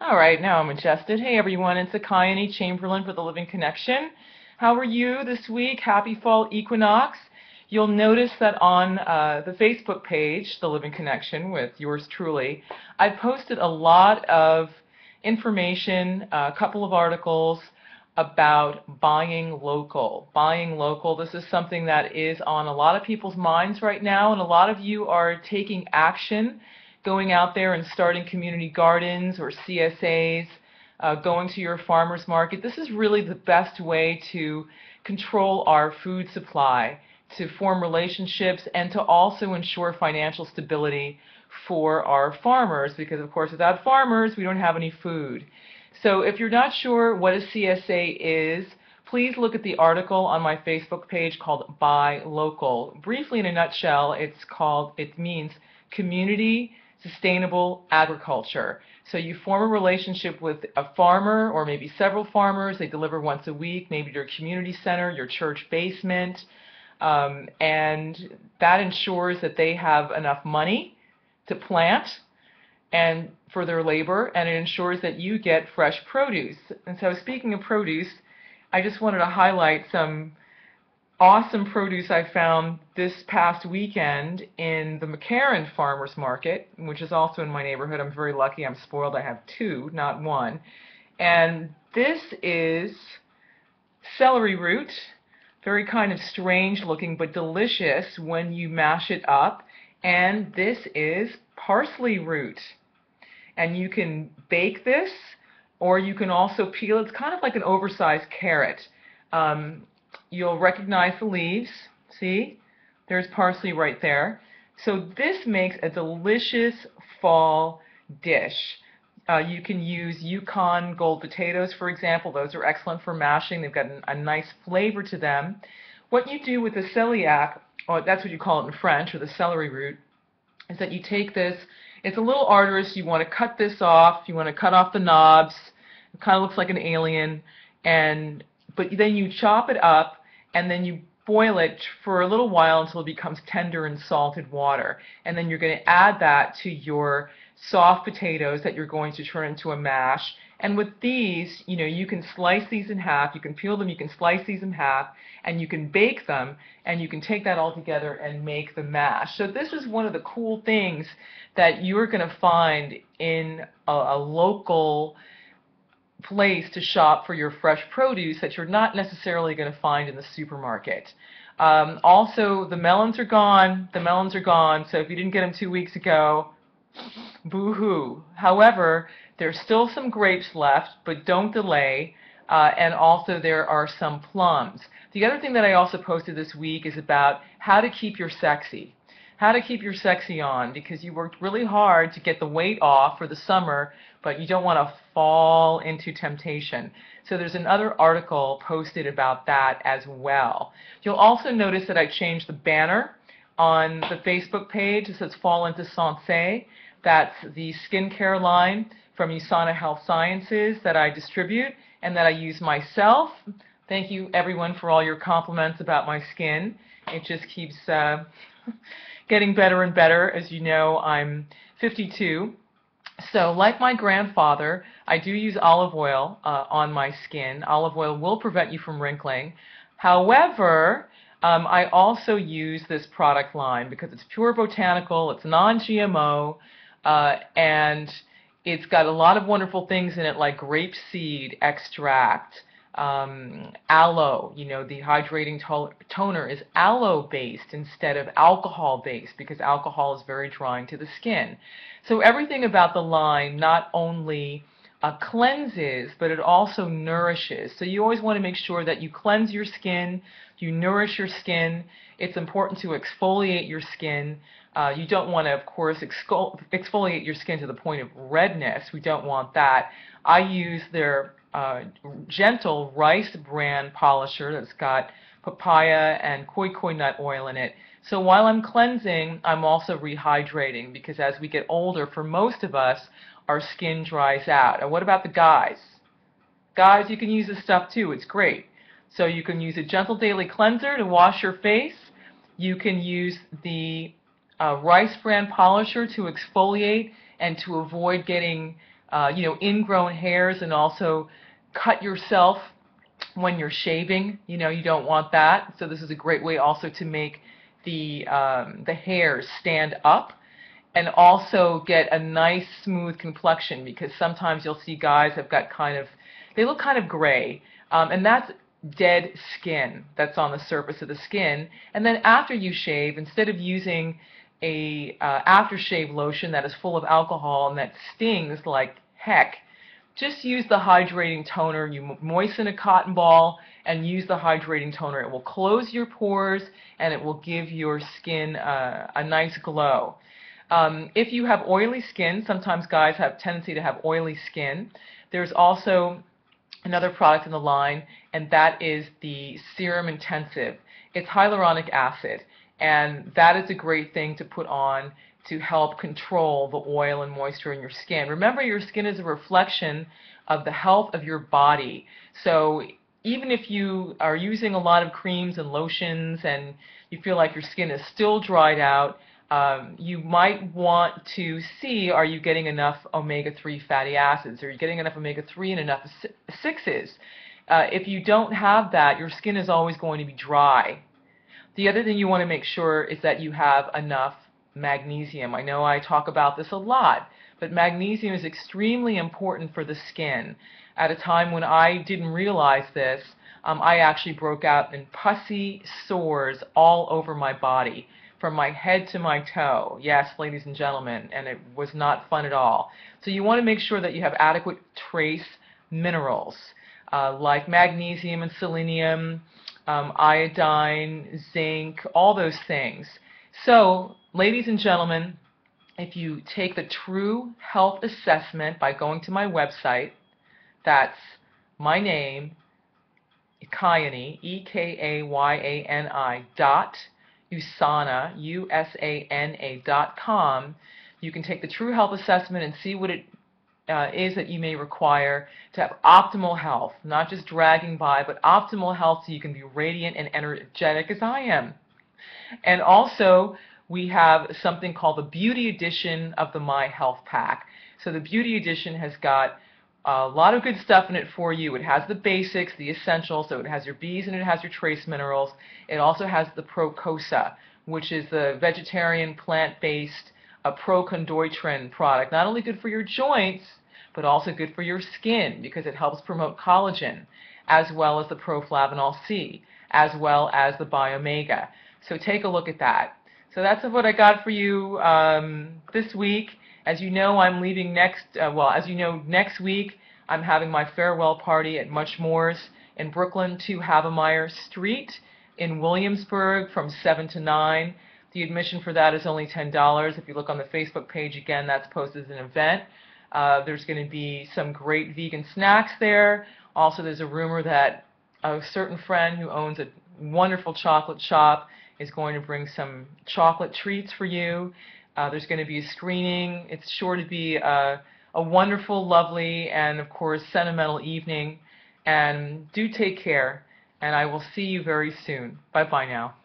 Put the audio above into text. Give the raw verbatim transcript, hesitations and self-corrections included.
All right, now I'm adjusted. Hey everyone, it's Ekayani Chamberlain for The Living Connection. How are you this week? Happy fall equinox. You'll notice that on uh, the Facebook page, The Living Connection with yours truly, I posted a lot of information, a couple of articles about buying local. Buying local, this is something that is on a lot of people's minds right now, and a lot of you are taking action, going out there and starting community gardens or C S As, uh, going to your farmer's market. This is really the best way to control our food supply, to form relationships, and to also ensure financial stability for our farmers, because of course without farmers we don't have any food. So if you're not sure what a C S A is, please look at the article on my Facebook page called Buy Local. Briefly, in a nutshell, it's called, it means community sustainable agriculture. So you form a relationship with a farmer or maybe several farmers. They deliver once a week, maybe your community center, your church basement, um, and that ensures that they have enough money to plant and for their labor, and it ensures that you get fresh produce. And so, speaking of produce, I just wanted to highlight some awesome produce I found this past weekend in the McCarran farmers market, which is also in my neighborhood. I'm very lucky. I'm spoiled. I have two, not one. And this is celery root, very kind of strange looking but delicious when you mash it up. And this is parsley root. And you can bake this, or you can also peel. It's kind of like an oversized carrot. Um, you'll recognize the leaves. See? There's parsley right there. So this makes a delicious fall dish. Uh, you can use Yukon gold potatoes, for example. Those are excellent for mashing. They've got a nice flavor to them. What you do with the celeriac, or that's what you call it in French, or the celery root, is that you take this. It's a little arduous. You want to cut this off. You want to cut off the knobs. It kind of looks like an alien. And but then you chop it up, and then you boil it for a little while until it becomes tender in salted water. And then you're going to add that to your soft potatoes that you're going to turn into a mash. And with these, you know, you can slice these in half. You can peel them. You can slice these in half. And you can bake them. And you can take that all together and make the mash. So this is one of the cool things that you're going to find in a, a local place to shop for your fresh produce that you're not necessarily going to find in the supermarket. Um, also, the melons are gone. The melons are gone. So if you didn't get them two weeks ago, boo-hoo. However, there's still some grapes left, but don't delay. Uh, and also there are some plums. The other thing that I also posted this week is about how to keep your sexy. How to keep your sexy on, because you worked really hard to get the weight off for the summer, but you don't want to fall into temptation. So there's another article posted about that as well. You'll also notice that I changed the banner on the Facebook page. It says Fall into Sansé. That's the skincare line from Usana Health Sciences that I distribute and that I use myself. Thank you everyone for all your compliments about my skin. It just keeps uh, getting better and better. As you know, I'm fifty-two. So like my grandfather, I do use olive oil uh, on my skin. Olive oil will prevent you from wrinkling. However, um, I also use this product line because it's pure botanical, it's non G M O, uh, and it's got a lot of wonderful things in it, like grapeseed extract, Um, aloe. You know, the hydrating toner is aloe based instead of alcohol based, because alcohol is very drying to the skin. So everything about the line not only uh, cleanses, but it also nourishes. So you always want to make sure that you cleanse your skin, you nourish your skin. It's important to exfoliate your skin. Uh, you don't want to, of course, exfol exfoliate your skin to the point of redness. We don't want that. I use their Uh, gentle rice bran polisher that's got papaya and koi koi nut oil in it. So while I'm cleansing, I'm also rehydrating, because as we get older, for most of us, our skin dries out. And what about the guys? Guys, you can use this stuff too. It's great. So you can use a gentle daily cleanser to wash your face. You can use the uh, rice bran polisher to exfoliate and to avoid getting uh, you know, ingrown hairs, and also cut yourself when you're shaving. You know, you don't want that. So this is a great way also to make the um, the hairs stand up, and also get a nice smooth complexion, because sometimes you'll see guys have got kind of, they look kind of gray, um, and that's dead skin that's on the surface of the skin. And then after you shave, instead of using a uh, aftershave lotion that is full of alcohol and that stings like heck, just use the hydrating toner. You moisten a cotton ball and use the hydrating toner. It will close your pores and it will give your skin uh, a nice glow. Um, if you have oily skin, sometimes guys have a tendency to have oily skin, there's also another product in the line, and that is the Serum Intensive. It's hyaluronic acid, and that is a great thing to put on to help control the oil and moisture in your skin. Remember, your skin is a reflection of the health of your body. So even if you are using a lot of creams and lotions and you feel like your skin is still dried out, Um, you might want to see, are you getting enough omega three fatty acids? Are you getting enough omega three and enough sixes? Uh, if you don't have that, your skin is always going to be dry. The other thing you want to make sure is that you have enough magnesium. I know I talk about this a lot, but magnesium is extremely important for the skin. At a time when I didn't realize this, um, I actually broke out in pussy sores all over my body, from my head to my toe. Yes, ladies and gentlemen, and it was not fun at all. So you want to make sure that you have adequate trace minerals uh, like magnesium and selenium, um, iodine, zinc, all those things. So, ladies and gentlemen, if you take the True Health Assessment by going to my website, that's my name, Ekayani, E K A Y A N I dot usana, U S A N A dot com, you can take the True Health Assessment and see what it uh, is that you may require to have optimal health, not just dragging by, but optimal health, so you can be radiant and energetic as I am. And also, we have something called the Beauty Edition of the My Health Pack. So the Beauty Edition has got a lot of good stuff in it for you. It has the basics, the essentials, so it has your B's and it has your trace minerals. It also has the Procosa, which is the vegetarian, plant-based uh, Prochondroitin product. Not only good for your joints, but also good for your skin, because it helps promote collagen, as well as the proflavanol C, as well as the Biomega. So take a look at that. So that's what I got for you um, this week. As you know, I'm leaving next, uh, well, as you know, next week I'm having my farewell party at Much Moore's in Brooklyn, to Havemeyer Street in Williamsburg, from seven to nine. The admission for that is only ten dollars. If you look on the Facebook page, again, that's posted as an event. Uh, there's going to be some great vegan snacks there. Also, there's a rumor that a certain friend who owns a wonderful chocolate shop is going to bring some chocolate treats for you. Uh, there's going to be a screening. It's sure to be a, a wonderful, lovely, and, of course, sentimental evening. And do take care, and I will see you very soon. Bye-bye now.